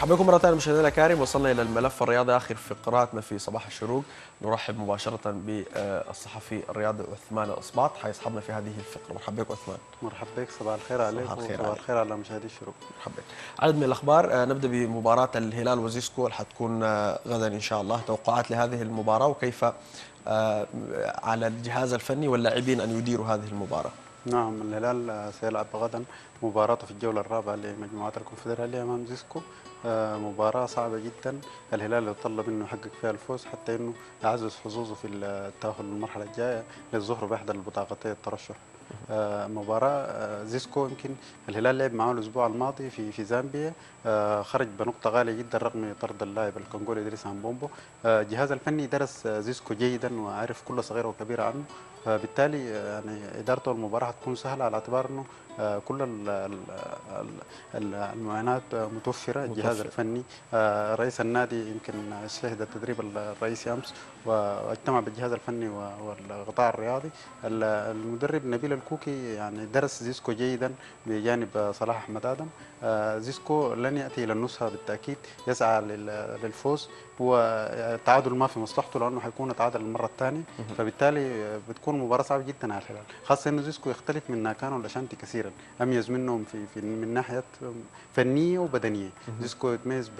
مرحبا بكم مرة ثانية مشاهدينا الأكارم. وصلنا إلى الملف الرياضي آخر فقراتنا في صباح الشروق. نرحب مباشرة بالصحفي الرياضي عثمان الأسباط حيصحبنا في هذه الفقرة. مرحبا بك عثمان. مرحبا بك، صباح الخير عليك وصباح الخير على مشاهدي الشروق. مرحبا بك. عدد من الأخبار، نبدأ بمباراة الهلال وزيسكو اللي حتكون غدا إن شاء الله. توقعات لهذه المباراة وكيف على الجهاز الفني واللاعبين أن يديروا هذه المباراة؟ نعم، الهلال سيلعب غدا مباراته في الجولة الرابعة لمجموعات الكونفدرالية أمام زيسكو. مباراة صعبة جدا، الهلال يتطلب انه يحقق فيها الفوز حتى انه يعزز حظوظه في التأهل للمرحلة الجاية للظهر بأحد البطاقتين الترشح. مباراة زيسكو يمكن الهلال لعب معه الأسبوع الماضي في زامبيا، خرج بنقطة غالية جدا رغم طرد اللاعب الكونغولي إدريس مبومبو. الجهاز الفني درس زيسكو جيدا وعارف كل صغيرة وكبيرة عنه، فبالتالي يعني إدارته المباراة هتكون سهلة على اعتبار أنه كل المعاناة متوفرة. الجهاز الفني رئيس النادي يمكن استشهد التدريب الرئيسي أمس واجتمع بالجهاز الفني والقطاع الرياضي. المدرب نبيل الكوكي يعني درس زيسكو جيدا بجانب صلاح احمد ادم. زيسكو لن ياتي الى النزهه بالتاكيد، يسعى للفوز والتعادل ما في مصلحته لانه حيكون تعادل المره الثانيه، فبالتالي بتكون مباراه صعبه جدا على الهلال، خاصه انه زيسكو يختلف من ناكانو وشانتي كثيرا، اميز منهم في من ناحيه فنيه وبدنيه. زيسكو يتميز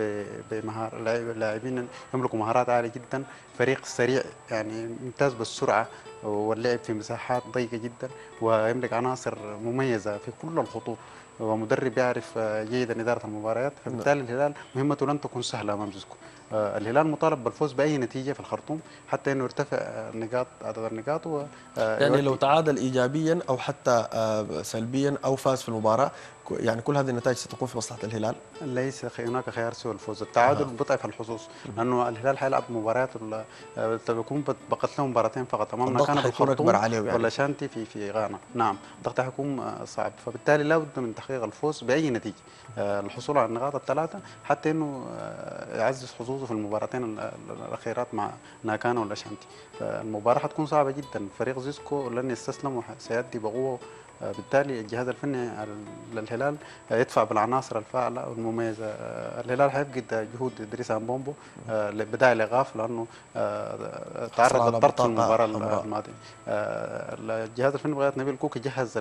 بمهارة لاعبين يملكوا مهارات عاليه جدا، فريق سريع يعني ممتاز بالسرعه واللعب في مساحات ضيقه جدا، ويملك عناصر مميزه في كل الخطوط، ومدرب يعرف جيدا اداره المباريات، فبالتالي الهلال مهمته لن تكون سهله امام زيسكو. الهلال مطالب بالفوز باي نتيجه في الخرطوم حتى انه يرتفع نقاط عدد النقاط يعني لو تعادل ايجابيا او حتى سلبيا او فاز في المباراه، يعني كل هذه النتائج ستكون في مصلحه الهلال. ليس هناك خيار سوى الفوز، التعادل بضعف الحظوظ لانه الهلال حيلعب مباريات بتكون بقت له مباراتين فقط امام ناكانو في الخرطوم ولا شانتي في غانا. نعم، الضغط حيكون صعب، فبالتالي لابد من تحقيق الفوز باي نتيجه، الحصول على النقاط الثلاثه حتى انه يعزز حظوظه في المباراتين الاخيرات مع ناكانو ولا شانتي. فالمباراه حتكون صعبه جدا، فريق زيسكو لن يستسلم وسيأتي بقوه، بالتالي الجهاز الفني للهلال يدفع بالعناصر الفاعله والمميزه. الهلال حيفقد جهود ادريس مبومبو بداية الايقاف لانه تعرض للضغط في المباراه الماضيه. الجهاز الفني بغيت نبيل كوكي جهز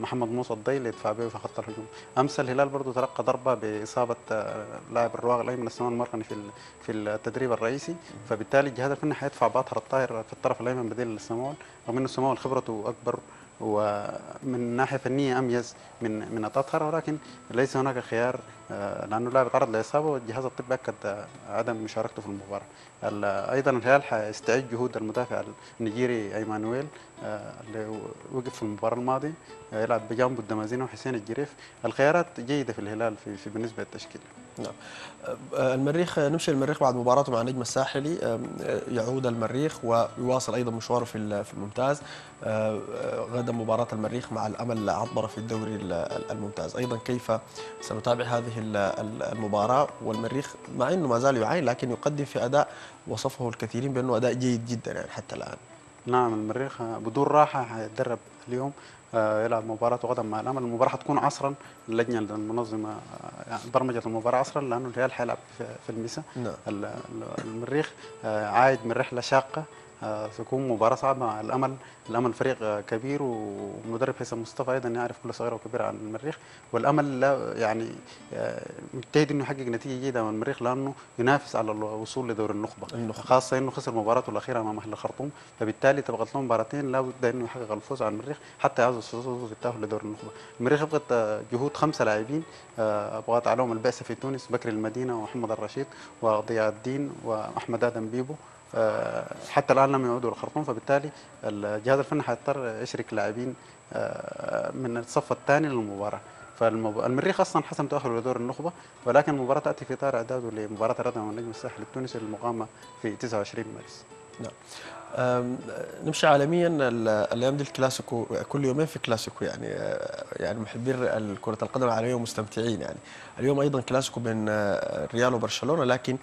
محمد موسى الضيل يدفع به في خط الهجوم. امس الهلال برضه تلقى ضربه باصابه لاعب الرواق الايمن السماوي المرغني في التدريب الرئيسي، فبالتالي الجهاز الفني حيدفع باطهر الطاهر في الطرف الايمن بديل للسماوي، رغم انه السماوي خبرته اكبر ومن ناحيه فنيه اميز من الأطهر، ولكن ليس هناك خيار لانه اللاعب تعرض لاصابه والجهاز الطبي اكد عدم مشاركته في المباراه. ايضا الهلال حيستعيد جهود المدافع النيجيري ايمانويل اللي وقف في المباراه الماضيه، يلعب بجانبه الدمازيني وحسين الجريف. الخيارات جيده في الهلال في بالنسبه للتشكيل. نعم. المريخ، نمشي المريخ بعد مباراته مع النجم الساحلي. يعود المريخ ويواصل ايضا مشواره في الممتاز. غدا مباراه المريخ مع الأمل عطبرة في الدوري الممتاز. ايضا كيف سنتابع هذه المباراه؟ والمريخ مع انه ما زال يعاني لكن يقدم في اداء وصفه الكثيرين بانه اداء جيد جدا يعني حتى الان. نعم، المريخ بدون راحه هيتدرب اليوم، يلعب مباراته غدا مع الأمل. المباراه حتكون عصرا، اللجنه المنظمه يعني برمجت المباراه عصرا لانه الهلال حيلعب في المساء. المريخ عايد من رحله شاقه، ستكون مباراة صعبة مع الأمل. الأمل فريق كبير ومدرب هيثم مصطفى أيضا يعرف كل صغيرة وكبيرة عن المريخ، والأمل يعني مجتهد إنه يحقق نتيجة جيدة من المريخ لأنه ينافس على الوصول لدور النخبة، خاصة إنه خسر مباراته الأخيرة مع محل الخرطوم، فبالتالي تبقت له مباراتين لابد إنه يحقق الفوز على المريخ حتى يعزز حظوظه في التأهل لدور النخبة. المريخ أبغت جهود 5 لاعبين أبغت عليهم البعثة في تونس، بكر المدينة ومحمد الرشيد وضياء الدين وأحمد آدم بيبو، حتى الآن لم يعودوا للخرطوم، فبالتالي الجهاز الفني حيضطر يشرك لاعبين من الصف الثاني للمباراة. فالمريخ اصلا حسم تاهله لدور النخبه، ولكن المباراه تاتي في اطار اعداده لمباراه الردم مع النجم الساحلي التونسي المقامه في 29 مارس. نعم. نمشي عالميا، الايام دي الكلاسيكو، كل يومين في كلاسيكو، يعني محبين كره القدم العالميه ومستمتعين. يعني اليوم ايضا كلاسيكو بين ريال وبرشلونه لكن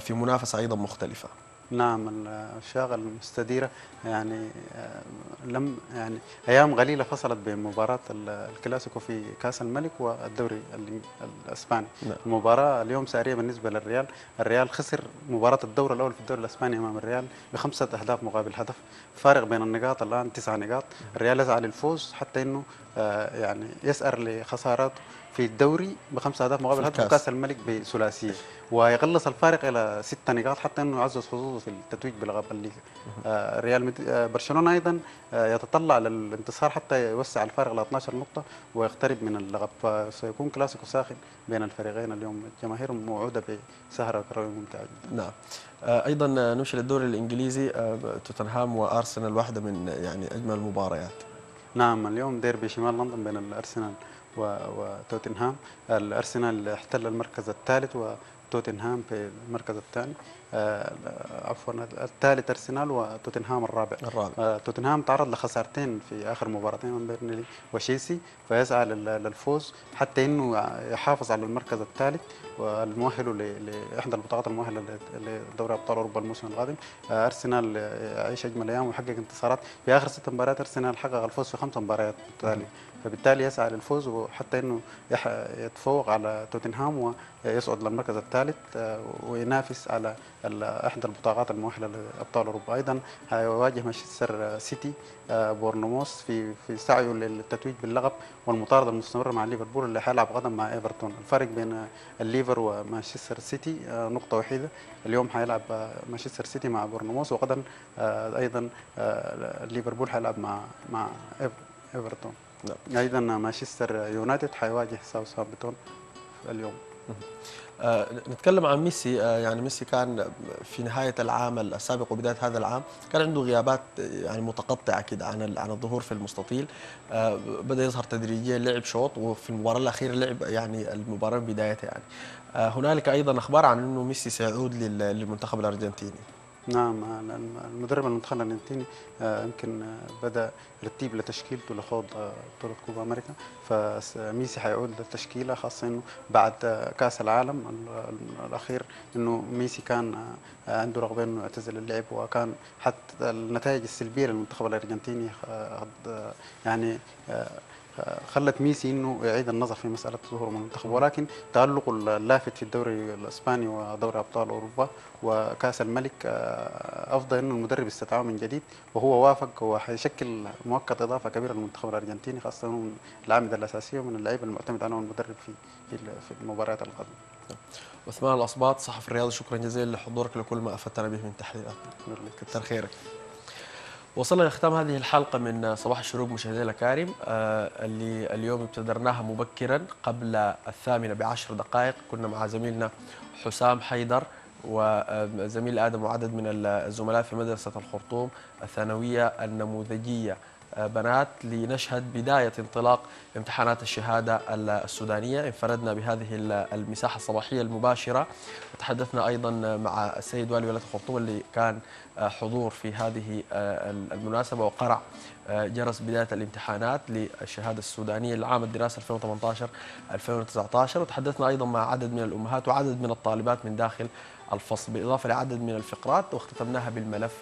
في منافسه ايضا مختلفه. نعم الشاغل المستديرة يعني لم يعني أيام قليلة فصلت بين مباراة الكلاسيكو في كأس الملك والدوري الإسباني. نعم. المباراة اليوم سارية بالنسبة للريال، الريال خسر مباراة الدور الأول في الدوري الإسباني أمام الريال بخمسة أهداف مقابل هدف، فارق بين النقاط الآن 9 نقاط، الريال يسعى للفوز حتى إنه يعني يسأر لخساراته في الدوري ب5 أهداف مقابل هدف كأس الملك بثلاثية، ويقلص الفارق إلى 6 نقاط حتى إنه يعزز حظوظه في التتويج بلقب الليغا. برشلونة أيضا يتطلع للانتصار حتى يوسع الفارق إلى 12 نقطة ويقترب من اللقب، فسيكون كلاسيكو ساخن بين الفريقين اليوم، جماهيرهم موعودة بسهرة كروية ممتعة جدا. نعم. أيضا نمشي للدوري الإنجليزي، توتنهام وأرسنال واحدة من يعني أجمل المباريات. نعم اليوم ديربي شمال لندن بين الأرسنال وتوتنهام، الأرسنال احتل المركز الثالث وتوتنهام في المركز الثاني، عفوا الثالث أرسنال وتوتنهام الرابع. توتنهام تعرض لخسارتين في آخر مباراتين من برنلي وشيسي، فيسعى للفوز حتى إنه يحافظ على المركز الثالث والمؤهل لإحدى البطاقات المؤهلة لدوري أبطال أوروبا الموسم القادم. أرسنال يعيش أجمل أيام ويحقق انتصارات في آخر 6 مباريات، أرسنال حقق الفوز في 5 مباريات بالتالي، فبالتالي يسعى للفوز وحتى إنه يتفوق على توتنهام ويصعد للمركز الثالث وينافس على إحدى البطاقات المؤهلة لأبطال أوروبا. أيضا هيواجه مانشستر سيتي بورنموث في سعيه للتتويج باللقب والمطاردة المستمرة مع ليفربول اللي حيلعب غدا مع إيفرتون. الفرق بين الليفر ومانشستر سيتي نقطة وحيدة، اليوم حيلعب مانشستر سيتي مع بورنموث وغدا أيضا ليفربول حيلعب مع إيفرتون. نعم. أيضا مانشستر يونايتد حيواجه ساوثهامبتون اليوم. نتكلم عن ميسي، يعني ميسي كان في نهاية العام السابق وبداية هذا العام كان عنده غيابات يعني متقطعة كده عن الظهور في المستطيل، بدأ يظهر تدريجيا، لعب شوط وفي المباراة الأخيرة لعب يعني المباراة بدايتها يعني. هنالك أيضا أخبار عن أنه ميسي سيعود للمنتخب الأرجنتيني. نعم المدرب المنتخب الأرجنتيني يمكن بدأ ترتيب لتشكيلته لخوض بطولة كوبا أمريكا، فميسي حيعود للتشكيلة خاصة إنه بعد كأس العالم الأخير إنه ميسي كان عنده رغبة إنه يعتزل اللعب، وكان حتى النتائج السلبية للمنتخب الأرجنتيني يعني خلت ميسي انه يعيد النظر في مساله ظهوره من المنتخب، ولكن تألقه اللافت في الدوري الاسباني ودوري ابطال اوروبا وكاس الملك افضل انه المدرب استدعاه من جديد وهو وافق، وحيشكل مؤقت اضافه كبيره للمنتخب الارجنتيني خاصه انه العامده الاساسيه ومن اللعيبه المعتمد عليهم المدرب في المباريات القادمه. عثمان الأسباط صحفي الرياضي، شكرا جزيلا لحضورك لكل ما افدتنا به من تحليلات، كثر خيرك. وصلنا لختام هذه الحلقة من صباح الشروق مشاهدينا الأكارم، اللي اليوم ابتدرناها مبكرا قبل 8:10، كنا مع زميلنا حسام حيدر وزميل آدم وعدد من الزملاء في مدرسة الخرطوم الثانوية النموذجية بنات لنشهد بداية انطلاق امتحانات الشهادة السودانية. انفردنا بهذه المساحة الصباحية المباشرة، تحدثنا أيضا مع السيد والي ولاية الخرطوم اللي كان حضور في هذه المناسبة وقرع جرس بداية الامتحانات للشهادة السودانية لعام الدراسة 2018-2019، وتحدثنا أيضا مع عدد من الأمهات وعدد من الطالبات من داخل الفصل بالإضافة لعدد من الفقرات، واختتمناها بالملف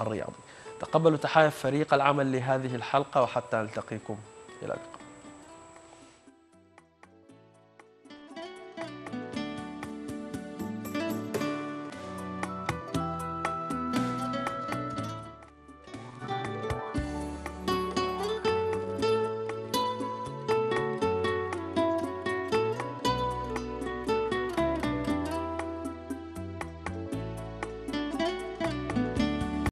الرياضي. تقبلوا تحايا فريق العمل لهذه الحلقة، وحتى نلتقيكم إلى اللقاء.